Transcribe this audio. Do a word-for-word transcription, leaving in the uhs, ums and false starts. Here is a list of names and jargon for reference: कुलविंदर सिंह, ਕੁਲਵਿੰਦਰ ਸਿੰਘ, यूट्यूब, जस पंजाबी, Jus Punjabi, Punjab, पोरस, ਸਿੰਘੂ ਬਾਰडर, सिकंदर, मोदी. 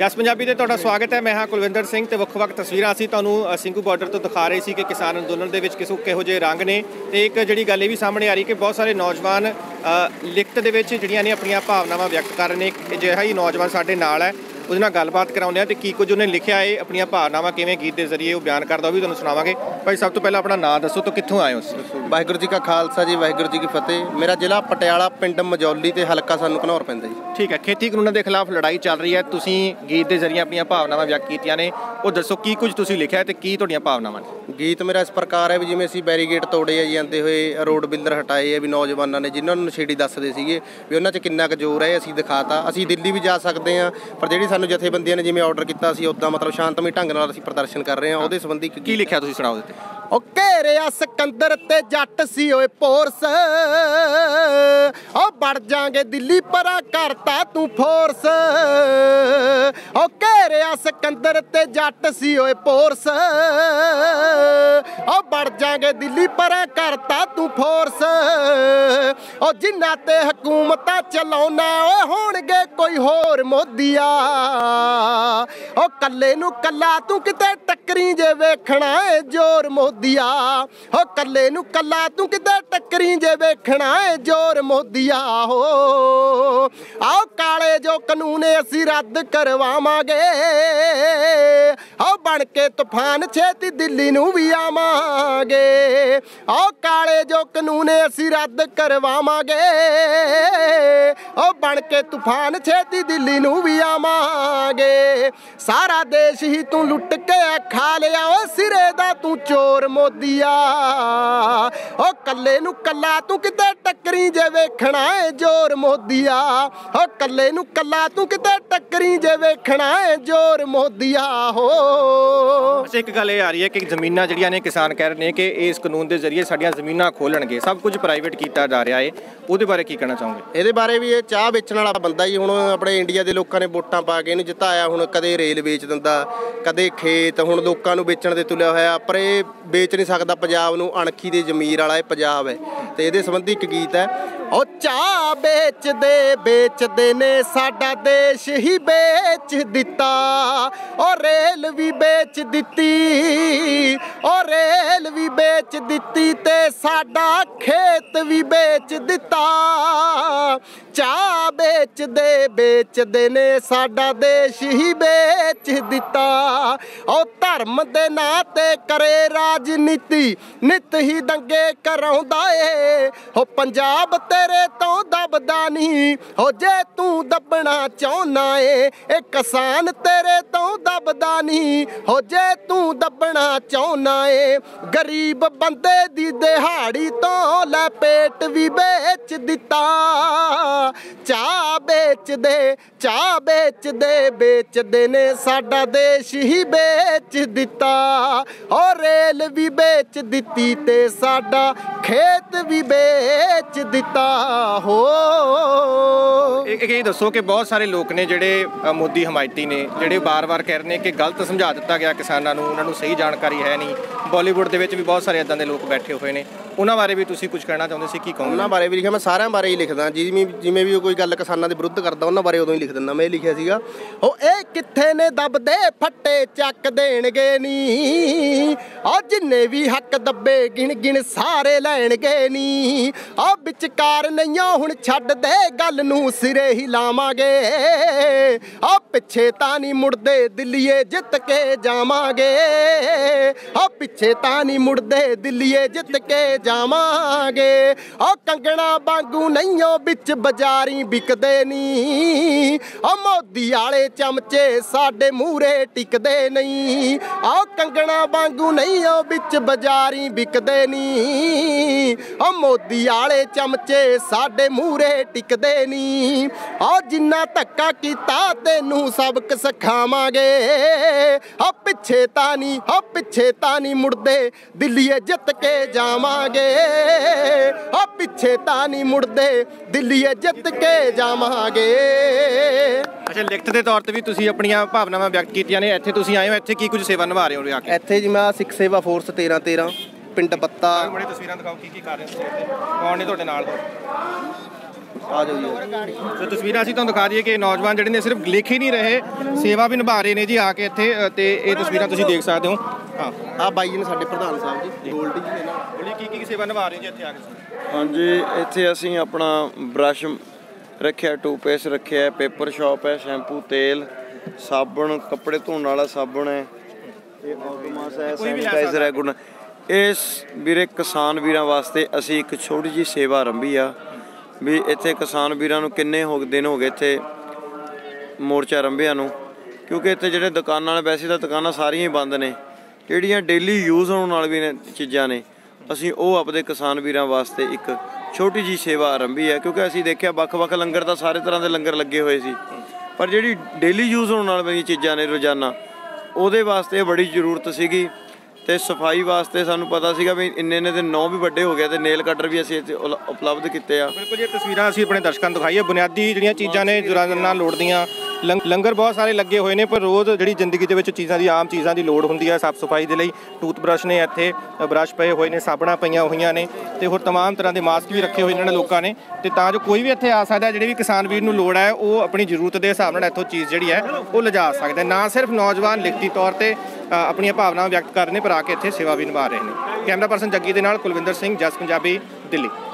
जस पंजाबी दे तुहाडा स्वागत है। मैं हाँ कुलविंदर सिंह ते वख-वख तस्वीरां असीं तुहानूं ਸਿੰਘੂ ਬਾਰडर तो दिखा रहे सी कि किसान अंदोलन दे विच किस किहो जे रंग ने ते एक जिहड़ी गल भी सामने आ रही कि बहुत सारे नौजवान लिखत दे विच जिहड़ियां ने अपणियां भावनावां व्यक्त कर रहे ने। अजिहा ही नौजवान साडे नाल है, उहदे नाल गलबात कराउने ते की कुछ उहने लिखिआ है, अपणियां भावनावां किवें गीत दे ज़रिए ओह बयान करदा, ओह भी तुहानूं सुणावांगे। भाई सब तो पहला अपना नाम दसो तो कित्थों आए हो? वाहिगुरू जी का खालसा जी, वाहिगुरू जी की फतेह। मेरा जिला पटियाला, पिंड मजौली ते हलका सानूं घनौर पैंदा जी। ठीक है, खेती कानूनां दे खिलाफ लड़ाई चल रही है, तुसीं गीत के जरिए अपन भावनावान व्यक्त कीतियां ने, वो दसो की कुछ तुसीं लिखिआ ते की तुहाडीआं भावनावां ने? गीत मेरा इस प्रकार है भी जिवें असीं बैरीगेट तोड़े है जी, आंदे होए रोड बिल्डर हटाए है भी नौजवानों ने, जिन्होंने नशेड़ी दसदे सीगे भी उन्हां 'च किन्ना क जोर है, असीं दिखाता। असीं दिल्ली भी जा सकते हैं पर जिहड़ी सानूं जथेबंदियां ने जिवें ऑर्डर कीता असीं उदां मतलब शांतमई ढंग नाल असीं प्रदर्शन कर रहे हैं। उहदे संबंधी की लिखिआ तुसीं सुणाओ दित्ते। ओ घेरे आ सिकंदर ते जट सी ओए पोरस, ओ वड़ जांगे दिल्ली परा करता तू फोर्स। ओ घेरे आ सिकंदर ते जट सी ओए पोरस, ओ वड़ जांगे दिल्ली परा करता तू फोर्स। ओ जिन्ना ते हकूमत चलाउना ओए होणगे कोई होर मोदीआ, ओ कल्ले नू कल्ला तू किते टक्करी जे वेखणा ए जोर मोदीआ। ओ कल्ले नू कल्ला तू किते टक्करी जे वेखणा ए जोर मोदीआ। हो आओ काले जो कानून असीं रद्द करवावांगे, आओ बण के तूफान छेती दिल्ली नू वी आवांगे। आओ काले जो कानून असीं रद्द करवावांगे, ओ बण के तूफान छेती दिल्ली नू वी आवांगे। सारा देश ही तू लुट के खा लिया, ओ सिरे दा तू चोर मोदीआ। ओ कल्ले नू कल्ला तू किते टक्करी जे वेखणा ए जोर मोदीआ। ओ कल्ले नू कल्ला तू किते टक्करी जे वेखणा ए जोर मोदीआ। हो अच्छा, एक गल आ रही है कि जमीनां जिहड़ियां ने किसान कह रहे हैं कि इस कानून के जरिए साड़ियां जमीनां खोलणगे, सब कुछ प्राइवेट किया जा रहा है, ਉਹਦੇ ਬਾਰੇ ਕੀ ਕਹਿਣਾ ਚਾਹੋਗੇ? ਇਹਦੇ ਬਾਰੇ ਵੀ ਇਹ ਚਾਹ ਵੇਚਣ ਵਾਲਾ ਬੰਦਾ ਹੀ, ਹੁਣ ਆਪਣੇ ਇੰਡੀਆ ਦੇ ਲੋਕਾਂ ਨੇ ਵੋਟਾਂ ਪਾ ਕੇ ਇਹਨੂੰ ਜਿਤਾਇਆ, ਹੁਣ ਕਦੇ ਰੇਲ ਵੇਚ ਦਿੰਦਾ, ਕਦੇ ਖੇਤ, ਹੁਣ ਲੋਕਾਂ ਨੂੰ ਵੇਚਣ ਦੇ ਤੁਲਿਆ ਹੋਇਆ, ਪਰ ਇਹ ਵੇਚ ਨਹੀਂ ਸਕਦਾ ਪੰਜਾਬ ਨੂੰ, ਅਣਖੀ ਦੇ ਜ਼ਮੀਰ ਵਾਲਾ ਇਹ ਪੰਜਾਬ ਹੈ। ਤੇ ਇਹਦੇ ਸੰਬੰਧੀ ਇੱਕ ਗੀਤ ਹੈ। ਉਹ ਚਾਹ ਵੇਚਦੇ ਵੇਚਦੇ ਨੇ ਸਾਡਾ ਦੇਸ਼ ਹੀ ਵੇਚ ਦਿੱਤਾ, ਉਹ ਰੇਲ ਵੀ ਵੇਚ ਦਿੱਤੀ, ਉਹ ਰੇਲ ਵੀ ਵੇਚ ਦਿੱਤੀ ਤੇ ਸਾਡਾ ਖੇਤ ਵੀ ਵੇਚ ਦਿੱਤਾ। ਚਾਹ ਵੇਚਦੇ ਵੇਚਦੇ ਨੇ ਸਾਡਾ ਦੇਸ਼ ਹੀ ਵੇਚ ਦਿੱਤਾ। ਉਹ ਧਰਮ ਦੇ ਨਾਂ ਤੇ ਕਰੇ ਰਾਜਨੀਤੀ, ਨਿਤ ਹੀ ਦੰਗੇ ਕਰਾਉਂਦਾ ਏ। ਉਹ ਪੰਜਾਬ तेरे तो दबदा नहीं, हो जे तू दबना चाहना है। एक किसान तेरे तो दबदा नहीं, हो जे तू दबना चाहना है। गरीब बंदे दी दिहाड़ी तो लै पेट भी बेच दिता। चाह बेच दे चाह बेच दे बेच दे ने साडा देश ही बेच दिता, और रेल भी बेच दिती ते साडा खेत भी बेच दिता। हो एक ये दसो कि बहुत सारे लोग ने जिहड़े मोदी हमायती ने, जिहड़े बार बार कह रहे हैं कि गलत समझा दिता गया किसानों को, उन्होंने सही जानकारी है नहीं। बॉलीवुड के भी बहुत सारे इदां दे लोग बैठे हुए हैं, उन्होंने बारे भी तुसीं कुछ कहना चाहुंदे सी? की कहो उन्होंने बारे भी लिखा, मैं सारियां बारे ही लिखदा, जिवें जिवें भी कोई गल किसानां दे विरुद्ध करदा उन्होंने बारे उदों ही लिख दिंदा। मैं लिखिआ सीगा ओ इह कित्थे ने दबदे फट्टे चक देणगे नी, ओ जिन्ने भी हक दबे गिण गिण सारे लैणगे नी। ओ विचकार नईयां हुण छड्ड दे गल नूं सिरे ही लावांगे, ओ पिछे तां नहीं मुड़दे दिल्लीए जित के जावांगे। ओ पिछे तां नहीं मुड़दे दिल्लीए जित के जावांगे। ओ कंगना वांगू नहींओ बिच बजारी बिकदे नहीं, ओ मोदी वाले चमचे साडे मूरे टिकदे नहीं। ओ कंगना वांगू नहींओ बिच बजारी बिकदे नहीं, ओ मोदी वाले चमचे साडे मूरे टिकदे नहीं। ओ जिन्ना धक्का कीता तैनू सबक सिखावांगे, ओ पिछे तां नहीं ओ पिछे तां नहीं मुड़दे दिल्लीए जित के जावांगे। ओ पिछे तानी मुड़दे दिल्ली जित के जावांगे। अच्छा, लिखत के तौर पर भी तुसीं अपनियां भावनावां व्यक्त कीतियां ने। इत्थे तुसीं आए हो, इत्थे की कुछ सेवा निभा रहे हो? इत्थे जी मैं सिख सेवा फोर्स तेरह तेरह पिंड बत्ता। बड़ी तस्वीरां दिखाओ, की की कर रहे हो, कौन ने तुहाडे नाल? आ जाओ जी। तो तस्वीरां असीं तुहानूं दिखा दईए कि नौजवान जिहड़े ने सिर्फ लिख ही नहीं रहे, सेवा भी निभा रहे ने जी आके इत्थे। ते ये तस्वीरां तुसीं देख सकदे हो। हाँ, आ बाई जी ने साडे प्रधान साहब जी गोल्ड जी ने ना बोली की की सेवा निभा रहे जी इत्थे आके। हाँ जी, इत्थे असीं अपना ब्रश रखिया, टूथपेस्ट रखिया, पेपर शॉप है, शैम्पू, तेल, साबण, कपड़े धोने वाला साबण है, सैनिटाइजर है, गुड। इस वीरे किसान वीरां वास्ते असीं एक छोटी जी सेवा आरंभी आ भी। इत्थे किसान वीरां नूं किन्ने हो दिन हो गए इत्थे मोर्चा आरंभिया नूं, क्योंकि इत्थे जिहड़े दुकानां ने वैसे तां दुकानां सारियां ही बंद ने, जिहड़ियां डेली यूज़ होण वाली भी चीज़ां ने, असीं ओह अपने किसान वीरां वास्ते एक छोटी जी सेवा आरंभी है। क्योंकि असीं देखिया बख-बख लंगर तां सारे तरहां दे लंगर लगे होए सी, पर जिहड़ी डेली यूज़ होण वाली चीज़ां ने रोज़ाना, ਉਹਦੇ ਵਾਸਤੇ ਬੜੀ ਜ਼ਰੂਰਤ ਸੀਗੀ। ਤੇ ਸਫਾਈ ਵਾਸਤੇ ਸਾਨੂੰ ਪਤਾ ਸੀਗਾ ਵੀ ਇੰਨੇ ਇੰਨੇ ਦੇ ਨੌ ਵੀ ਵੱਡੇ ਹੋ ਗਏ ਤੇ ਨੇਲ ਕਟਰ ਵੀ ਅਸੀਂ ਇੱਥੇ ਉਪਲਬਧ ਕੀਤੇ ਆ। ਬਿਲਕੁਲ, ਇਹ ਤਸਵੀਰਾਂ ਅਸੀਂ ਆਪਣੇ ਦਰਸ਼ਕਾਂ ਨੂੰ ਦਿਖਾਈਏ। ਬੁਨਿਆਦੀ ਜਿਹੜੀਆਂ ਚੀਜ਼ਾਂ ਨੇ ਜ਼ਰੂਰਾਂ ਲੋੜਦੀਆਂ, ਲੰਗਰ ਬਹੁਤ ਸਾਰੇ ਲੱਗੇ ਹੋਏ ਨੇ, ਪਰ ਰੋਜ਼ ਜਿਹੜੀ ਜ਼ਿੰਦਗੀ ਦੇ ਵਿੱਚ ਚੀਜ਼ਾਂ ਦੀ ਆਮ ਚੀਜ਼ਾਂ ਦੀ ਲੋੜ ਹੁੰਦੀ ਹੈ ਸਾਫ਼ ਸਫਾਈ ਦੇ ਲਈ। ਟੂਥ ਬਰਸ਼ ਨੇ ਇੱਥੇ, ਬਰਸ਼ ਪਏ ਹੋਏ ਨੇ, ਸਾਬਣਾਂ ਪਈਆਂ ਹੋਈਆਂ ਨੇ ਤੇ ਹੋਰ तमाम ਤਰ੍ਹਾਂ ਦੇ ਮਾਸਕ ਵੀ ਰੱਖੇ ਹੋਏ ਇਹਨਾਂ ਨੇ ਲੋਕਾਂ ਨੇ, ਤੇ ਤਾਂ ਜੋ ਕੋਈ ਵੀ ਇੱਥੇ ਆ ਸਕਦਾ, ਜਿਹੜੇ ਵੀ ਕਿਸਾਨ ਵੀਰ ਨੂੰ ਲੋੜ ਹੈ ਉਹ ਆਪਣੀ ਜ਼ਰੂਰਤ ਦੇ ਹਿਸਾਬ ਨਾਲ ਇੱਥੋਂ ਚੀਜ਼ ਜਿਹੜੀ ਹੈ ਉਹ ਲਿਜਾ ਸਕਦਾ। ਨਾ ਸਿਰਫ ਨੌਜਵਾਨ ਲਿਖਤੀ ਤੌਰ 'ਤੇ ਆਪਣੀਆਂ ਭਾਵਨਾਵਾਂ ਵਿਅਕਤ ਕਰ ਰਹੇ ਨੇ, ਪਰ ਆ ਕੇ ਇੱਥੇ ਸੇਵਾ ਵੀ ਨਿਭਾ ਰਹੇ ਨੇ। ਕੈਮਰਾ ਪਰਸਨ ਜੱਗੀ ਦੇ ਨਾਲ ਕੁਲਵਿੰਦਰ ਸਿੰਘ, ਜਸ ਪੰਜਾਬੀ, ਦਿੱਲੀ।